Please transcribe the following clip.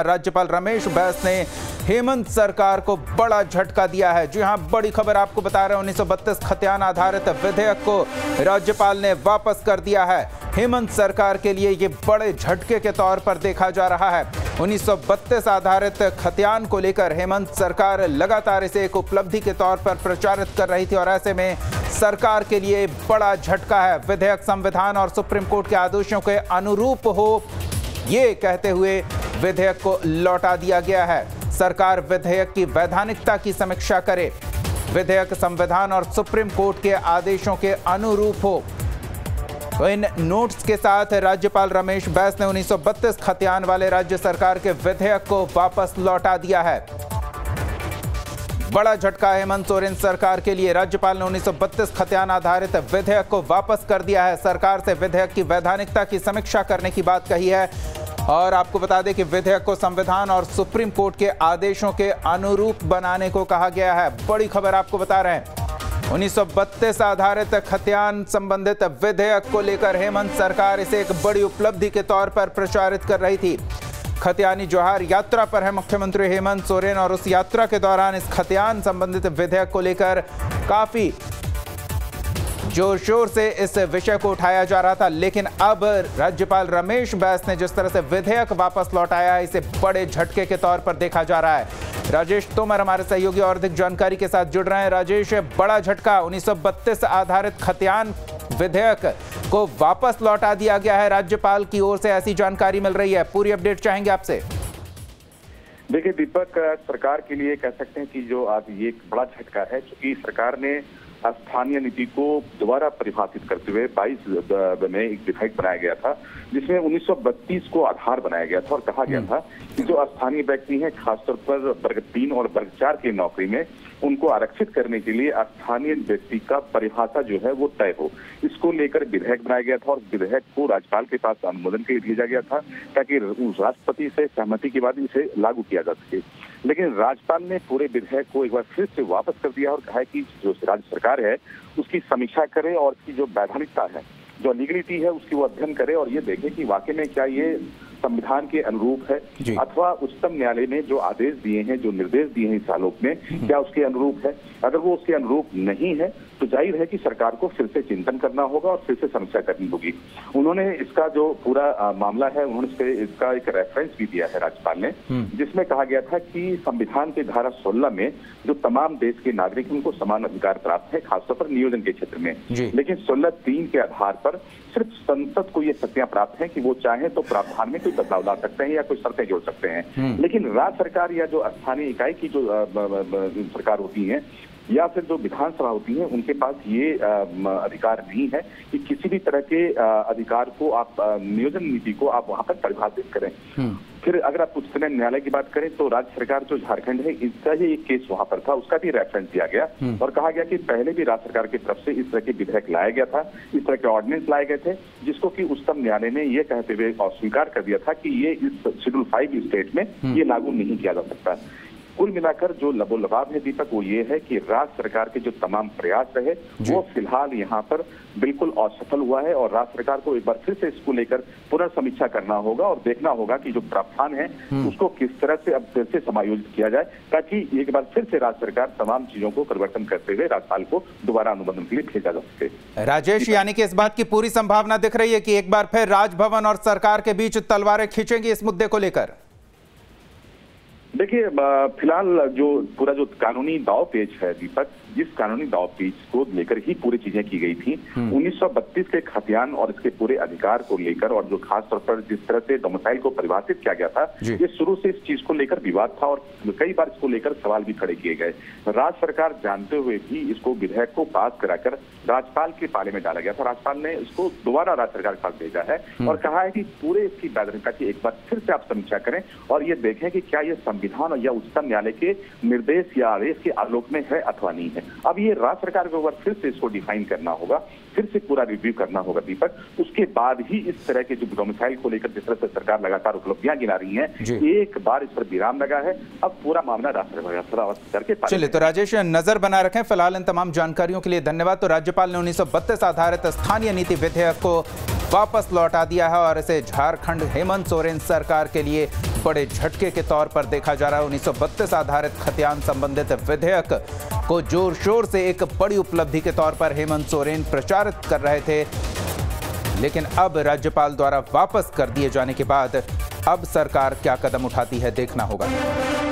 राज्यपाल रमेश बैस ने हेमंत सरकार को बड़ा झटका दिया है। जी हां, बड़ी खबर आपको बता रहे हैं। 1932 खतियान आधारित विधेयक को राज्यपाल ने वापस कर दिया है। हेमंत सरकार के लिए ये बड़े झटके के तौर पर देखा जा रहा है। 1932 आधारित खतियान को लेकर हेमंत सरकार लगातार इसे एक उपलब्धि के तौर पर प्रचारित कर रही थी और ऐसे में सरकार के लिए बड़ा झटका है। विधेयक संविधान और सुप्रीम कोर्ट के आदेशों के अनुरूप हो, ये कहते हुए विधेयक को लौटा दिया गया है। सरकार विधेयक की वैधानिकता की समीक्षा करे, विधेयक संविधान और सुप्रीम कोर्ट के आदेशों के अनुरूप हो। तो इन नोट्स के साथ राज्यपाल रमेश बैस ने 1932 खतियान वाले राज्य सरकार के विधेयक को वापस लौटा दिया है। बड़ा झटका हेमंत सोरेन सरकार के लिए। राज्यपाल ने 1932 खतियान आधारित विधेयक को वापस कर दिया है। सरकार से विधेयक की वैधानिकता की समीक्षा करने की बात कही है और आपको बता दें कि विधेयक को संविधान और सुप्रीम कोर्ट के आदेशों के अनुरूप बनाने को कहा गया है। बड़ी खबर आपको बता रहे हैं। 1932 आधारित खतियान संबंधित विधेयक को लेकर हेमंत सरकार इसे एक बड़ी उपलब्धि के तौर पर प्रचारित कर रही थी। खतियानी जोहार यात्रा पर है मुख्यमंत्री हेमंत सोरेन और उस यात्रा के दौरान इस खतियान संबंधित विधेयक को लेकर काफी जोर शोर से इस विषय को उठाया जा रहा था। लेकिन अब राज्यपाल रमेश बैस ने जिस तरह से विधेयक वापस लौटाया है, इसे बड़े झटके के तौर पर देखा जा रहा है। राजेश तोमर हमारे सहयोगी और अधिक जानकारी के साथ जुड़ रहे हैं। राजेश, बड़ा झटका, 1932 आधारित खतियान विधेयक को वापस लौटा दिया गया है। राज्यपाल की ओर से ऐसी जानकारी मिल रही है, पूरी अपडेट चाहेंगे आपसे। देखिए दीपक, सरकार के लिए कह सकते हैं कि जो आज ये एक बड़ा झटका है, क्योंकि सरकार ने स्थानीय नीति को दोबारा परिभाषित करते हुए 22 में एक विधेयक बनाया गया था जिसमें 1932 को आधार बनाया गया था और कहा गया था कि जो स्थानीय व्यक्ति हैं, खासतौर पर वर्ग 3 और वर्ग 4 की नौकरी में, उनको आरक्षित करने के लिए स्थानीय व्यक्ति का परिभाषा जो है वो तय हो। इसको लेकर विधेयक बनाया गया था और विधेयक को राज्यपाल के पास अनुमोदन के लिए भेजा गया था ताकि राष्ट्रपति से सहमति के बाद इसे लागू किया जा सके। लेकिन राज्यपाल ने पूरे विधेयक को एक बार फिर से वापस कर दिया और कहा है कि जो राज्य सरकार है उसकी समीक्षा करे और उसकी जो वैधानिकता है, जो लीगलिटी है, उसकी वो अध्ययन करे और ये देखे कि वाकई में क्या ये संविधान के अनुरूप है अथवा उच्चतम न्यायालय ने जो आदेश दिए हैं, जो निर्देश दिए हैं इस आलोक में, क्या उसके अनुरूप है। अगर वो उसके अनुरूप नहीं है तो जाहिर है कि सरकार को फिर से चिंतन करना होगा और फिर से समीक्षा करनी होगी। उन्होंने इसका जो पूरा मामला है, उन्होंने इसका एक रेफरेंस भी दिया है राज्यपाल ने, जिसमें कहा गया था कि संविधान के धारा 16 में जो तमाम देश के नागरिक उनको समान अधिकार प्राप्त है, खासतौर पर नियोजन के क्षेत्र में। लेकिन 16(3) के आधार पर सिर्फ संसद को ये शक्तियां प्राप्त है कि वो चाहे तो प्रावधान में कोई बदलाव ला सकते हैं या कोई शर्तें जोड़ सकते हैं। लेकिन राज्य सरकार या जो स्थानीय इकाई की जो सरकार होती है या फिर जो विधानसभा होती है, उनके पास ये अधिकार नहीं है कि किसी भी तरह के अधिकार को आप, नियोजन नीति को आप वहां पर परिभाषित करें। फिर अगर आप उच्चतम न्यायालय की बात करें तो राज्य सरकार जो झारखंड है, इसका ही एक केस वहां पर था, उसका भी रेफरेंस दिया गया और कहा गया कि पहले भी राज्य सरकार की तरफ से इस तरह के विधेयक लाया गया था, इस तरह के ऑर्डिनेंस लाए गए थे, जिसको कि उच्चतम न्यायालय ने ये कहते हुए अस्वीकार कर दिया था कि ये इस शेड्यूल 5 स्टेट में ये लागू नहीं किया जा सकता। कुल मिलाकर जो लबोलबाब है दीपक, वो ये है कि राज्य सरकार के जो तमाम प्रयास रहे वो फिलहाल यहाँ पर बिल्कुल असफल हुआ है और राज्य सरकार को एक बार फिर से इसको लेकर पुनर्समीक्षा करना होगा और देखना होगा कि जो प्रावधान है उसको किस तरह से अब फिर से समायोजित किया जाए ताकि एक बार फिर से राज्य सरकार तमाम चीजों को परिवर्तन करते हुए राज्यपाल को दोबारा अनुमोदन के लिए भेजा जा सके। राजेश, यानी कि इस बात की पूरी संभावना दिख रही है कि एक बार फिर राजभवन और सरकार के बीच तलवारें खींचेंगी इस मुद्दे को लेकर। देखिए फिलहाल जो पूरा जो कानूनी दाव पेच है दीपक, जिस कानूनी दाव पेच को लेकर ही पूरी चीजें की गई थी 1932 के खतियान और इसके पूरे अधिकार को लेकर और जो खास तौर पर जिस तरह से डोमिसाइल को परिभाषित किया गया था, ये शुरू से इस चीज को लेकर विवाद था और कई बार इसको लेकर सवाल भी खड़े किए गए। राज्य सरकार जानते हुए भी इसको विधेयक को पास कराकर राज्यपाल के पाले में डाला गया था। राज्यपाल ने इसको दोबारा राज्य सरकार के पास भेजा है और कहा है कि पूरे इसकी वैधता की एक बार फिर से आप समीक्षा करें और ये देखें कि क्या ये विधान या उच्चतम न्यायालय के निर्देश या आदेश के आलोक में है अथवा नहीं है। अब ये राज्य सरकार के ऊपर फिर से इसको डिफाइन करना होगा, फिर से पूरा रिव्यू करना होगा दीपक। उसके बाद ही इस तरह के जो डोमिसाइल को लेकर जिस तरह से सरकार लगातार उपलब्धियां गिना रही है, एक बार इस पर विराम लगा है। अब पूरा मामला राज्य सरकार के पास। चलिए तो राजेश, नजर बना रखें फिलहाल। इन तमाम जानकारियों के लिए धन्यवाद। तो राज्यपाल ने 1932 आधारित स्थानीय नीति विधेयक को वापस लौटा दिया है और इसे झारखंड हेमंत सोरेन सरकार के लिए बड़े झटके के तौर पर देखा जा रहा है। 1932 आधारित खतियान संबंधित विधेयक को जोर शोर से एक बड़ी उपलब्धि के तौर पर हेमंत सोरेन प्रचारित कर रहे थे, लेकिन अब राज्यपाल द्वारा वापस कर दिए जाने के बाद अब सरकार क्या कदम उठाती है देखना होगा।